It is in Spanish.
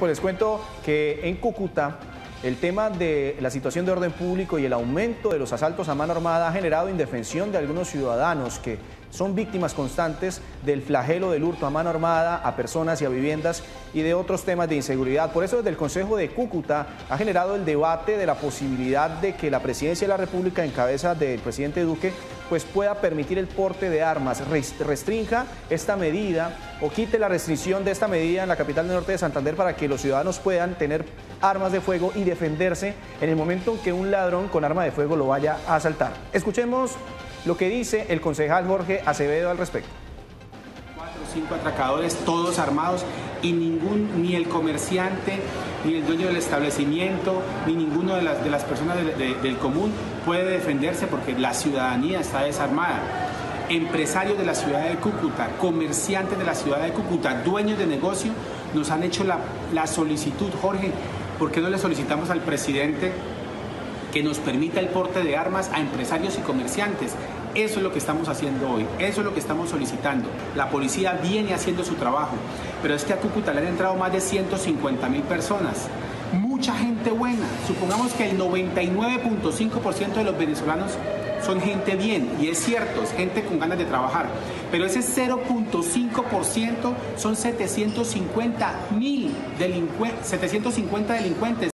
Pues les cuento que en Cúcuta el tema de la situación de orden público y el aumento de los asaltos a mano armada ha generado indefensión de algunos ciudadanos que son víctimas constantes del flagelo del hurto a mano armada a personas y a viviendas y de otros temas de inseguridad. Por eso desde el Concejo de Cúcuta ha generado el debate de la posibilidad de que la Presidencia de la República en cabeza del presidente Duque pues pueda permitir el porte de armas, restrinja esta medida o quite la restricción de esta medida en la capital del norte de Santander para que los ciudadanos puedan tener armas de fuego y defenderse en el momento en que un ladrón con arma de fuego lo vaya a asaltar. Escuchemos lo que dice el concejal Jorge Acevedo al respecto. 4 o 5 atracadores, todos armados, y ni el comerciante, ni el dueño del establecimiento, ni ninguno de las personas del común puede defenderse porque la ciudadanía está desarmada. Empresarios de la ciudad de Cúcuta, comerciantes de la ciudad de Cúcuta, dueños de negocio, nos han hecho la solicitud. Jorge, ¿por qué no le solicitamos al presidente que nos permita el porte de armas a empresarios y comerciantes? Eso es lo que estamos haciendo hoy, eso es lo que estamos solicitando. La policía viene haciendo su trabajo, pero es que a Cúcuta le han entrado más de 150.000 personas. Mucha gente buena, supongamos que el 99.5% de los venezolanos son gente bien, y es cierto, es gente con ganas de trabajar, pero ese 0.5% son 750 delincuentes.